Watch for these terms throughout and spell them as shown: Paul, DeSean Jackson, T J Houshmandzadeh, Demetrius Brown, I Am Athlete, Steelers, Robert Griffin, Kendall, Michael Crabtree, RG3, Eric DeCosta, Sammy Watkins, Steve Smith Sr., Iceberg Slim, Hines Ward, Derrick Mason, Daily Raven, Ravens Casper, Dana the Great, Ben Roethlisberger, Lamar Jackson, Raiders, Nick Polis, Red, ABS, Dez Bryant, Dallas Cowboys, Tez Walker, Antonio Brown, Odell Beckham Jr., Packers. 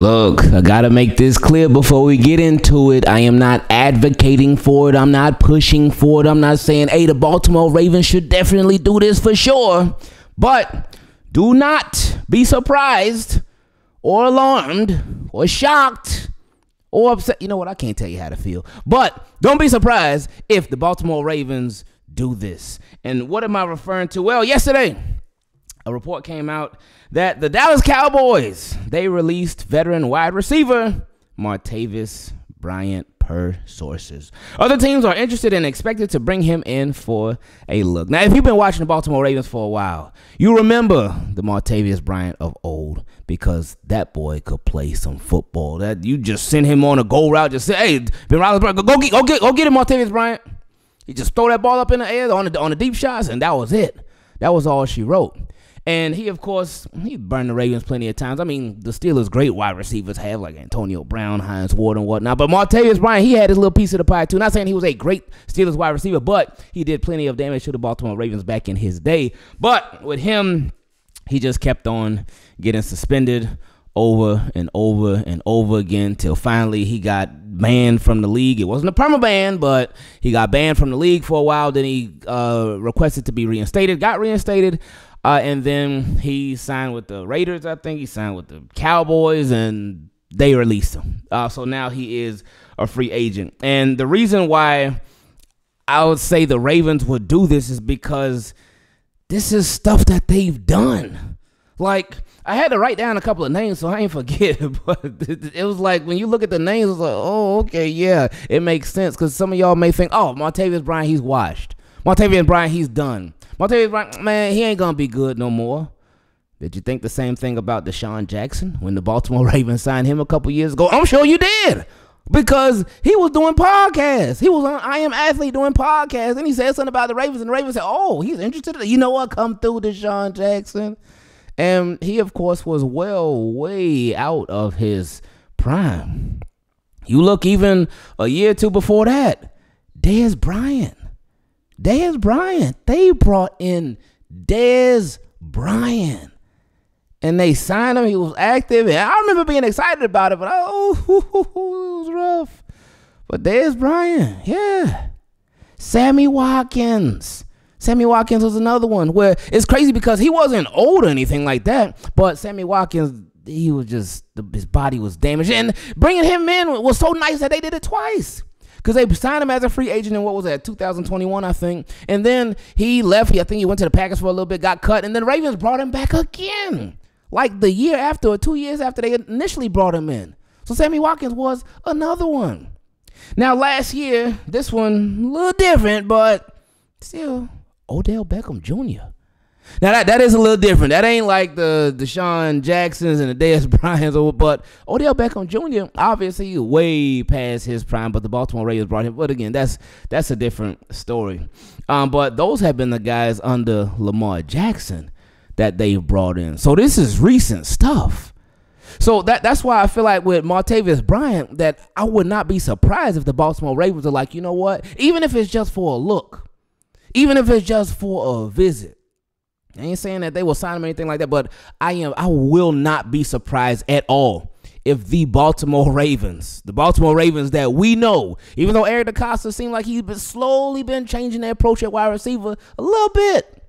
Look, I gotta make this clear before we get into it. I am not advocating for it. I'm not pushing for it. I'm not saying, hey, the Baltimore Ravens should definitely do this for sure. But do not be surprised or alarmed or shocked or upset. You know what? I can't tell you how to feel. But don't be surprised if the Baltimore Ravens do this. And what am I referring to? Well, yesterday, a report came out that the Dallas Cowboys, they released veteran wide receiver Martavis Bryant per sources. Other teams are interested and expected to bring him in for a look. Now, if you've been watching the Baltimore Ravens for a while, you remember the Martavis Bryant of old, because that boy could play some football. That you just send him on a goal route, just say, hey, Ben Roethlisberger, go get him, Martavis Bryant. He just throw that ball up in the air on the deep shots, and that was it. That was all she wrote. And he, of course, he burned the Ravens plenty of times. I mean, the Steelers' great wide receivers have, like Antonio Brown, Hines Ward, and whatnot. But Martavis Bryant, he had his little piece of the pie, too. Not saying he was a great Steelers wide receiver, but he did plenty of damage to the Baltimore Ravens back in his day. But with him, he just kept on getting suspended over and over and over again till finally he got banned from the league. It wasn't a perma ban, but he got banned from the league for a while. Then he requested to be reinstated, got reinstated. And then he signed with the Raiders, I think. He signed with the Cowboys, and they released him. So now he is a free agent. And the reason why I would say the Ravens would do this is because this is stuff that they've done. Like, I had to write down a couple of names so I ain't forget, but it was like when you look at the names, it was like, oh, okay, yeah, it makes sense. Because some of y'all may think, oh, Martavis Bryant, he's washed. Martavis Bryant, he's done. Martavis Bryant, man, he ain't going to be good no more. Did you think the same thing about DeSean Jackson when the Baltimore Ravens signed him a couple years ago? I'm sure you did, because he was doing podcasts. He was on I Am Athlete doing podcasts, and he said something about the Ravens, and the Ravens said, oh, he's interested. You know what? Come through, DeSean Jackson. And he, of course, was way out of his prime. You look even a year or two before that, Dez Bryant. Dez Bryant, they brought in Dez Bryant, and they signed him. He was active, and I remember being excited about it, but it was rough. But Dez Bryant, yeah. Sammy Watkins. Sammy Watkins was another one where it's crazy because he wasn't old or anything like that, but Sammy Watkins, he was just, his body was damaged, and bringing him in was so nice that they did it twice. Because they signed him as a free agent in, what was that, 2021, I think. And then he left. I think he went to the Packers for a little bit, got cut. And then Ravens brought him back again, like the year after or 2 years after they initially brought him in. So Sammy Watkins was another one. Now, last year, this one, a little different, but still, Odell Beckham Jr. Now, that is a little different. That ain't like the DeSean Jacksons and the Dez Bryants, but Odell Beckham Jr., obviously, way past his prime, but the Baltimore Ravens brought him. But again, that's a different story. But those have been the guys under Lamar Jackson that they've brought in. So this is recent stuff. So that's why I feel like with Martavis Bryant that I would not be surprised if the Baltimore Ravens are like, you know what, even if it's just for a look, even if it's just for a visit, I ain't saying that they will sign him or anything like that, but I will not be surprised at all if the Baltimore Ravens that we know, even though Eric DeCosta seemed like he's slowly been changing their approach at wide receiver a little bit,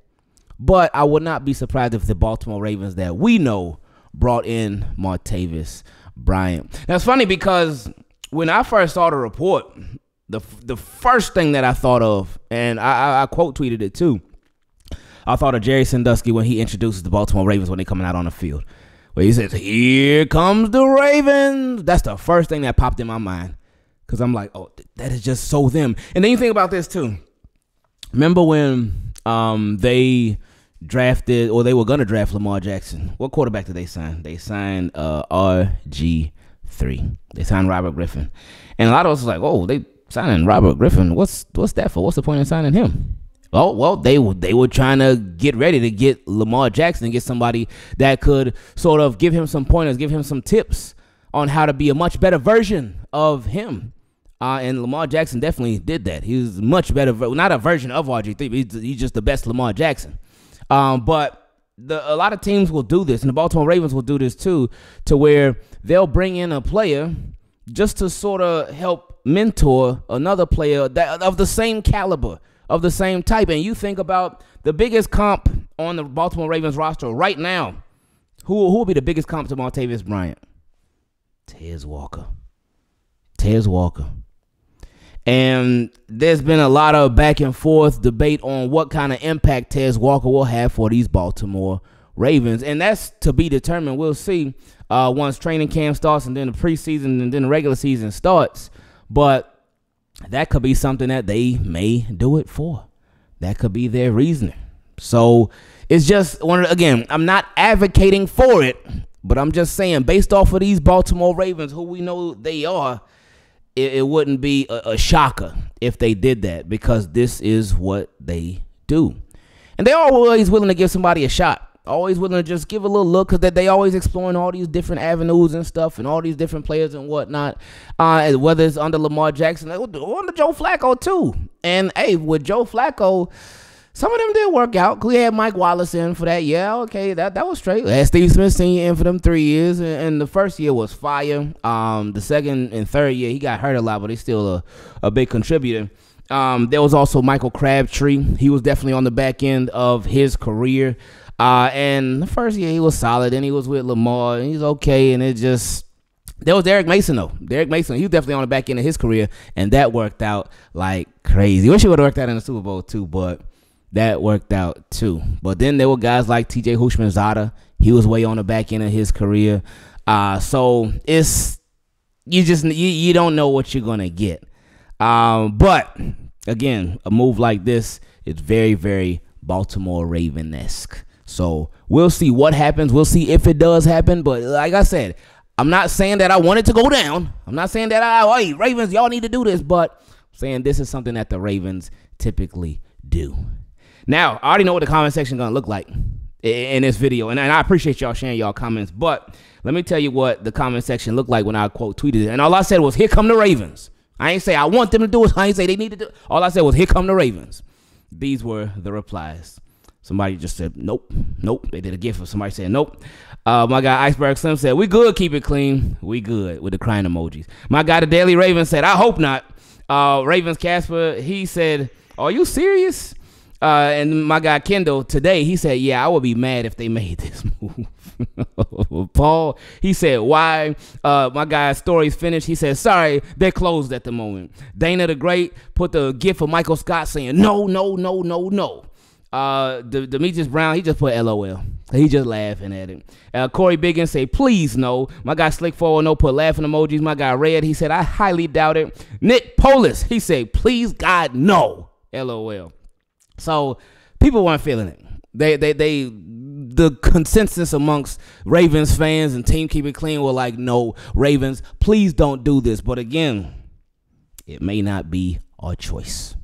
but I would not be surprised if the Baltimore Ravens that we know brought in Martavis Bryant. Now, it's funny because when I first saw the report, the first thing that I thought of, and I quote tweeted it too, I thought of Jerry Sandusky when he introduces the Baltimore Ravens when they're coming out on the field, where he says, here comes the Ravens. That's the first thing that popped in my mind, because I'm like, oh, that is just so them. And then you think about this too. Remember when they drafted, or they were going to draft Lamar Jackson? What quarterback did they sign? They signed RG3. They signed Robert Griffin. And a lot of us was like, oh, they signing Robert Griffin. What's that for? What's the point in signing him? Oh, well, they were trying to get ready to get Lamar Jackson and get somebody that could sort of give him some pointers, give him some tips on how to be a much better version of him. And Lamar Jackson definitely did that. He was much better, not a version of RG3, but he's just the best Lamar Jackson. But a lot of teams will do this, and the Baltimore Ravens will do this too, to where they'll bring in a player just to sort of help mentor another player that of the same caliber, of the same type. And you think about the biggest comp on the Baltimore Ravens roster right now. Who will be the biggest comp to Martavis Bryant? Tez Walker. Tez Walker. And there's been a lot of back and forth debate on what kind of impact Tez Walker will have for these Baltimore Ravens. And that's to be determined. We'll see once training camp starts and then the preseason and then the regular season starts. But that could be something that they may do it for. That could be their reasoning. So it's just, again, I'm not advocating for it, but I'm just saying based off of these Baltimore Ravens, who we know they are, it wouldn't be a shocker if they did that, because this is what they do. And they're always willing to give somebody a shot. Always willing to just give a little look, because they always exploring all these different avenues and stuff and all these different players and whatnot, whether it's under Lamar Jackson or under Joe Flacco too. And, hey, with Joe Flacco, some of them did work out. We had Mike Wallace in for that. Yeah, okay, that was straight. We had Steve Smith Sr. in for them 3 years, and the first year was fire. The second and third year, he got hurt a lot, but he's still a big contributor. There was also Michael Crabtree. He was definitely on the back end of his career. And the first year he was solid, and he was with Lamar, and he's okay, and it just, there was Derrick Mason though. Derrick Mason, he was definitely on the back end of his career, and that worked out like crazy. Wish it would have worked out in the Super Bowl too, but that worked out too. But then there were guys like T J Houshmandzadeh. He was way on the back end of his career. So it's, you don't know what you're gonna get. But again, a move like this, it's very, very Baltimore Raven-esque. So we'll see what happens. We'll see if it does happen. But like I said, I'm not saying that I want it to go down. I'm not saying that, hey, Ravens, y'all need to do this. But I'm saying this is something that the Ravens typically do. Now, I already know what the comment section is going to look like in this video. And I appreciate y'all sharing y'all comments. But let me tell you what the comment section looked like when I, quote, tweeted it. And all I said was, here come the Ravens. I ain't say I want them to do it. I ain't say they need to do it. All I said was, here come the Ravens. These were the replies. Somebody just said, nope, nope. They did a gift of somebody saying, nope. My guy Iceberg Slim said, we good, keep it clean. We good, with the crying emojis. My guy, the Daily Raven, said, I hope not. Ravens Casper, he said, are you serious? And my guy Kendall, today, he said, yeah, I would be mad if they made this move. Paul, he said, why? My guy's story's finished. He said, sorry, they're closed at the moment. Dana the Great put the gift of Michael Scott saying, no, no, no, no, no. Demetrius Brown, he just put LOL. He just laughing at it. Corey Biggin say, please no. My guy Slick 410 put laughing emojis. My guy Red, he said, I highly doubt it. Nick Polis, he said, please God no. LOL. So people weren't feeling it. The consensus amongst Ravens fans and Team Keep It Clean were like, no, Ravens, please don't do this. But again, it may not be our choice.